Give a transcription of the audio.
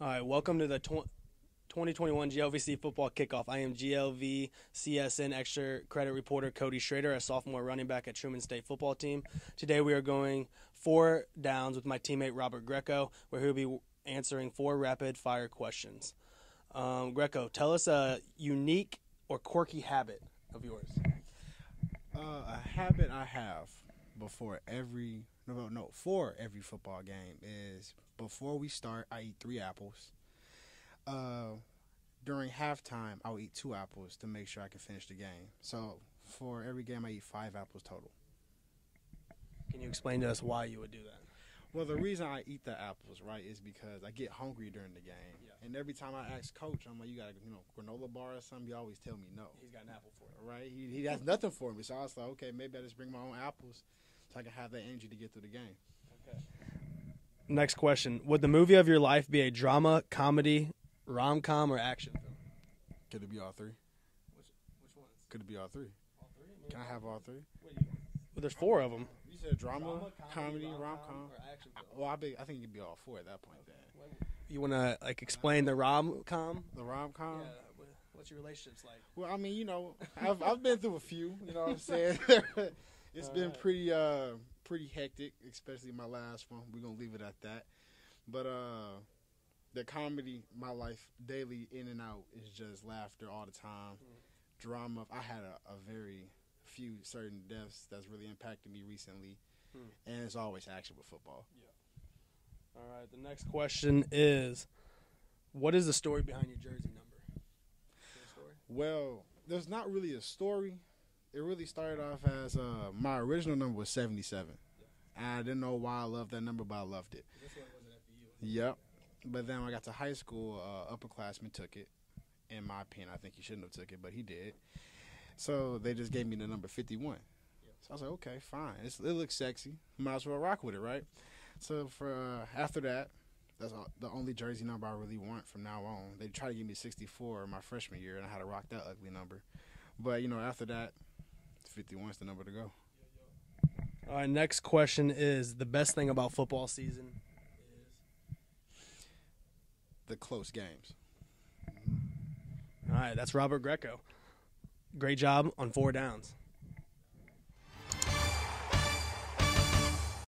All right, welcome to the 2021 GLVC football kickoff. I am GLVCSN extra credit reporter Cody Schrader, a sophomore running back at Truman State football team. Today we are going 4 downs with my teammate Robert Greco, where he'll be answering 4 rapid-fire questions. Greco, tell us a unique or quirky habit of yours. A habit I have for every football game is before we start, I eat 3 apples. During halftime, I'll eat 2 apples to make sure I can finish the game. So for every game, I eat 5 apples total. Can you explain to us why you would do that? Well, the reason I eat the apples, right, is because I get hungry during the game. Yeah. And every time I ask Coach, I'm like, you got a granola bar or something? You always tell me no. He's got an apple for it. Right? He has nothing for me. So I was like, okay, maybe I just bring my own apples so I can have that energy to get through the game. Okay. Next question. Would the movie of your life be a drama, comedy, rom-com, or action film? Could it be all 3? Which ones? Could it be all 3? All 3? Maybe. Can I have all 3? What do you want? Well, there's 4 of them. You said drama, comedy, rom-com, or action film. Well, I think it'd be all 4 at that point. Okay. Then. You want to, like, explain the rom-com? The rom-com? Yeah. What's your relationships like? Well, I mean, you know, I've been through a few, you know what I'm saying? It's been pretty pretty hectic, especially my last one. We're going to leave it at that. But the comedy, my life daily in and out is just laughter all the time. Mm. Drama. I had a very few certain deaths that's really impacted me recently, and it's always action with football. Yeah. All right, the next question is, what is the story behind your jersey number? Well, there's not really a story. It really started off as my original number was 77. Yeah. I didn't know why I loved that number, but I loved it. This one wasn't for you. Yep. But then when I got to high school, upperclassmen took it. In my opinion, I think he shouldn't have took it, but he did. So they just gave me the number 51. Yeah. So I was like, okay, fine. It looks sexy. Might as well rock with it, right? So for after that, that's the only jersey number I really want from now on. They tried to give me 64 my freshman year, and I had to rock that ugly number. But, you know, after that, 51 is the number to go. All right, next question is, the best thing about football season is? The close games. All right, that's Robert Greco. Great job on 4 downs.